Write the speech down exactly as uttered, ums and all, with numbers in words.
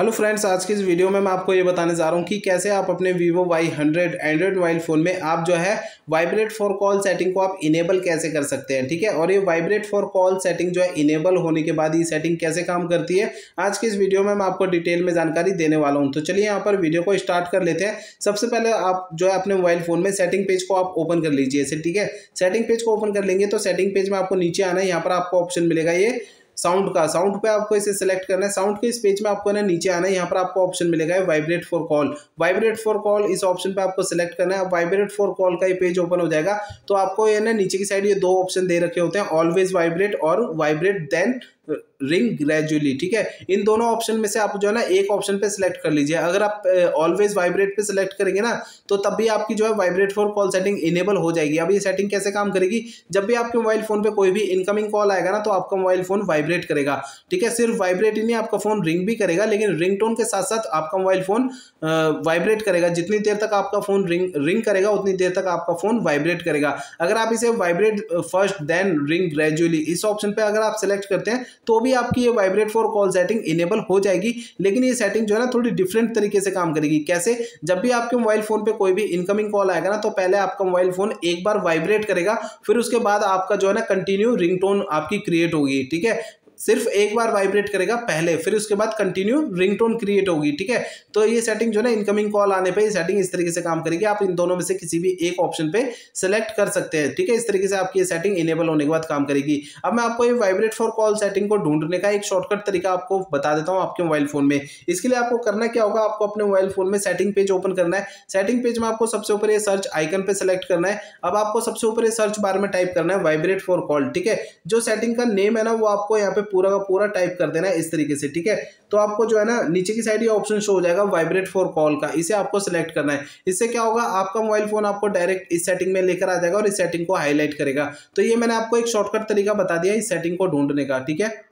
Hello friends, आज की इस वीडियो में मैं आपको ये बताने जा रहा हूँ कि कैसे आप अपने Vivo Y hundred Android mobile phone में आप जो है वाइब्रेट फॉर कॉल सेटिंग को आप इनेबल कैसे कर सकते हैं, ठीक है। और ये वाइब्रेट फॉर कॉल सेटिंग जो है इनेबल होने के बाद ये सेटिंग कैसे काम करती है, आज की इस वीडियो में मैं आपको डिटेल में जानकारी देने वाला हूँ। तो चलिए यहाँ पर वीडियो को स्टार्ट कर लेते हैं। सबसे पहले आप जो है अपने मोबाइल फ़ोन में सेटिंग पेज को आप ओपन कर लीजिए ऐसे, ठीक है। सेटिंग पेज को ओपन कर लेंगे तो सेटिंग पेज में आपको नीचे आना है, यहाँ पर आपको ऑप्शन मिलेगा ये साउंड का। साउंड पे आपको इसे सेलेक्ट करना है। साउंड के इस पेज में आपको ना नीचे आना है, यहाँ पर आपको ऑप्शन मिलेगा vibrate for call. Vibrate for call इस ऑप्शन पे आपको सेलेक्ट करना है। वाइब्रेट फॉर कॉल का ये पेज ओपन हो जाएगा। तो आपको ये ना नीचे की साइड ये दो ऑप्शन दे रखे होते हैं, ऑलवेज वाइब्रेट और वाइब्रेट देन रिंग ग्रेजुअली, ठीक है। इन दोनों ऑप्शन में से आप जो है ना एक ऑप्शन पे सिलेक्ट कर लीजिए। अगर आप ऑलवेज वाइब्रेट पे सिलेक्ट करेंगे ना तो तब भी आपकी जो है vibrate for call setting enable हो जाएगी। अब ये सेटिंग कैसे काम करेगी, जब भी आपके मोबाइल फ़ोन पे कोई भी इनकमिंग कॉल आएगा ना तो आपका मोबाइल फ़ोन वाइब्रेट करेगा, ठीक है। सिर्फ वाइब्रेट ही नहीं, आपका फ़ोन रिंग भी करेगा, लेकिन रिंग टोन के साथ साथ आपका मोबाइल फ़ोन वाइब्रेट करेगा। जितनी देर तक आपका फ़ोन रिंग रिंग करेगा उतनी देर तक आपका फ़ोन वाइब्रेट करेगा। अगर आप इसे vibrate first then ring gradually इस ऑप्शन पर अगर आप सेलेक्ट करते हैं तो भी आपकी ये vibrate for call setting enable हो जाएगी। लेकिन ये सेटिंग जो है ना थोड़ी डिफरेंट तरीके से काम करेगी। कैसे, जब भी आपके मोबाइल फ़ोन पे कोई भी इनकमिंग कॉल आएगा ना तो पहले आपका मोबाइल फ़ोन एक बार वाइब्रेट करेगा, फिर उसके बाद आपका जो है ना कंटिन्यू रिंगटोन आपकी क्रिएट होगी, ठीक है। सिर्फ एक बार वाइब्रेट करेगा पहले, फिर उसके बाद कंटिन्यू रिंगटोन क्रिएट होगी, ठीक है। तो ये सेटिंग जो है ना इनकमिंग कॉल आने पे ये सेटिंग इस तरीके से काम करेगी। आप इन दोनों में से किसी भी एक ऑप्शन पे सेलेक्ट कर सकते हैं, ठीक है। इस तरीके से आपकी ये सेटिंग इनेबल होने के बाद काम करेगी। अब मैं आपको ये वाइब्रेट फॉर कॉल सेटिंग को ढूंढने का एक शॉर्टकट तरीका आपको बता देता हूँ आपके मोबाइल फ़ोन में। इसके लिए आपको करना क्या होगा, आपको अपने मोबाइल फ़ोन में सेटिंग पेज ओपन करना है। सेटिंग पेज में आपको सबसे ऊपर ये सर्च आइकन पर सेलेक्ट करना है। अब आपको सबसे ऊपर ये सर्च बार में टाइप करना है वाइब्रेट फॉर कॉल, ठीक है। जो सेटिंग का नेम है ना वो आपको यहाँ पे पूरा का पूरा टाइप कर देना है इस तरीके से, ठीक है। तो आपको जो है ना नीचे की साइड ये ऑप्शन शो हो जाएगा वाइब्रेट फॉर कॉल का, इसे आपको सिलेक्ट करना है। इससे क्या होगा, आपका मोबाइल फोन आपको डायरेक्ट इस सेटिंग में लेकर आ जाएगा और इस सेटिंग को हाईलाइट करेगा। तो ये मैंने आपको एक शॉर्टकट तरीका बता दिया इस सेटिंग को ढूंढने का, ठीक है।